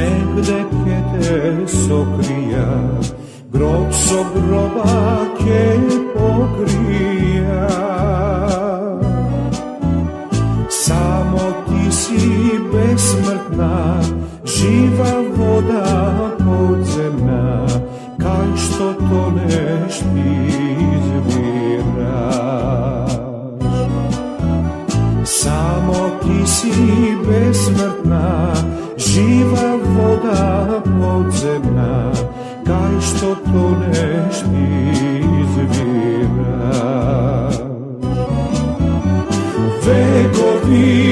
negdekete sokrija, grob so groba ke pokrija. Samo ti si besmrtna, živa voda podzemna, kaj što toneš ti izviraš. Samo ti si besmrtna, živa voda podzemna, kaj što toneš ti izviraš. Vekovi,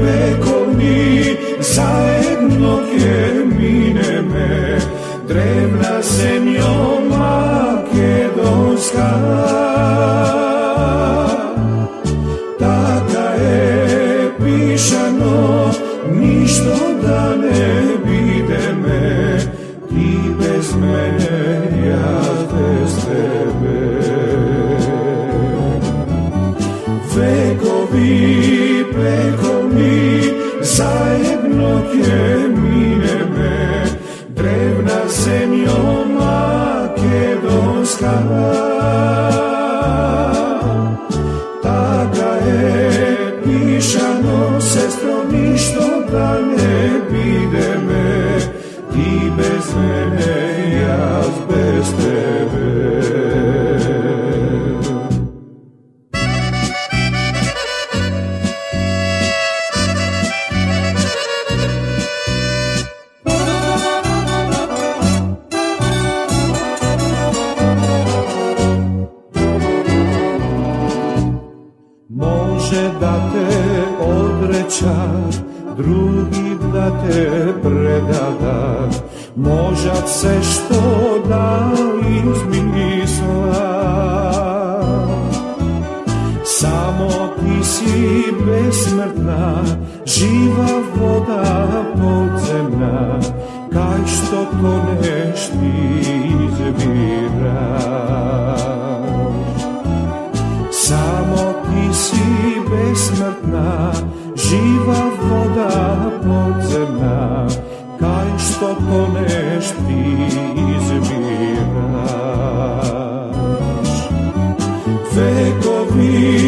vekovni, zajedno je mineme, drevna zemljo makedonska. Taka je pišano, ništo da ne bide me, ti bez mene, ja bez tebe. Vekovi, vekovni, zajedno je mineme, drevna zemljo makedonska. Taka je pišano, sestro, ništo da ne bide me, ti bez mene, ja bez tebe. Drugi da te predada, možda se što da izmisla. Samo ti si besmrtna, živa voda podzemna, kaj što toneš ti izviraš. Samo ti si besmrtna, živa voda podzemna, kaj što toneš ti izviraš. Vekovi,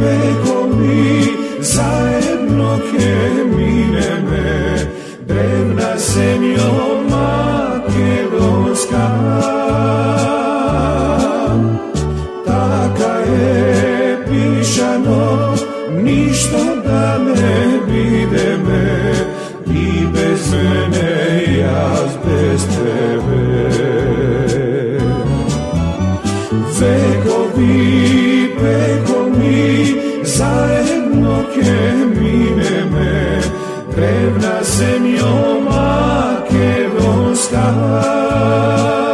vekovi, zajedno je mineme, drevna zemljo makedonska. Taka je pišano, ništo da ne bide me, ti bez mene, ja bez tebe. Vekovi, vekovi, zajedno je mineme, drevna zemljo makedonska.